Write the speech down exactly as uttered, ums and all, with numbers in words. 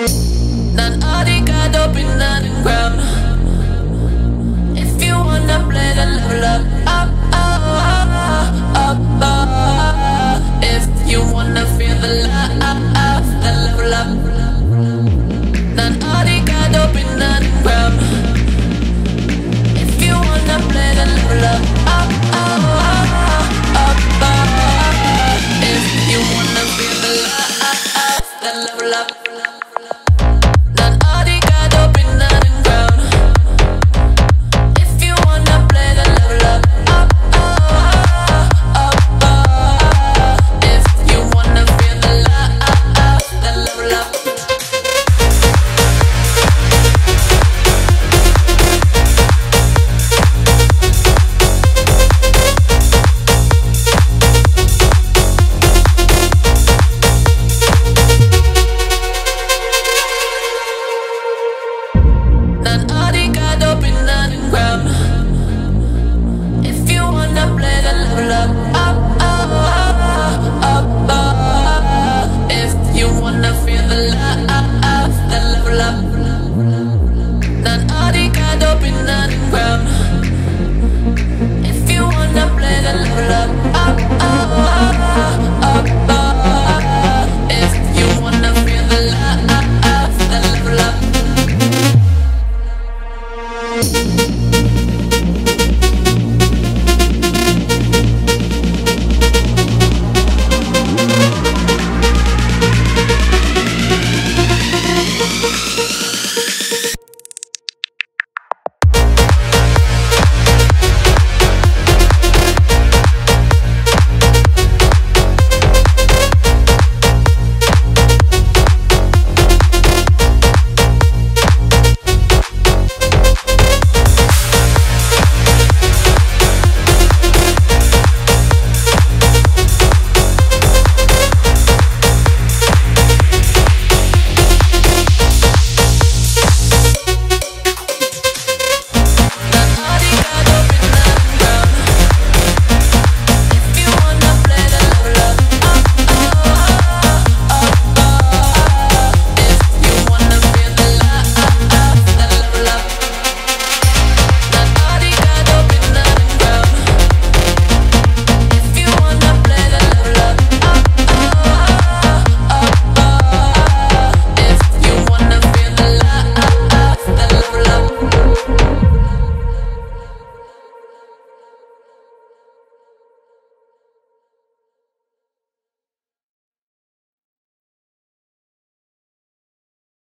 None of the God up in the ground. If you wanna play the level up, up, up, up, up. If you wanna feel the love, the level up. None of the God up in the ground. If you wanna play the level up, up, up, up, up. If you wanna feel the love, the level up.